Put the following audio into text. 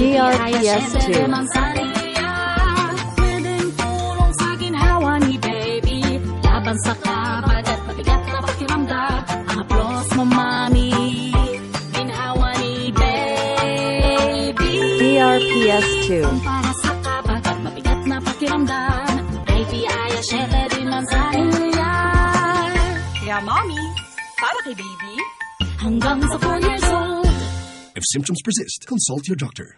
DRPS 2 Mommy, para kay baby. Hanggang sa 4 years old. If symptoms persist, consult your doctor.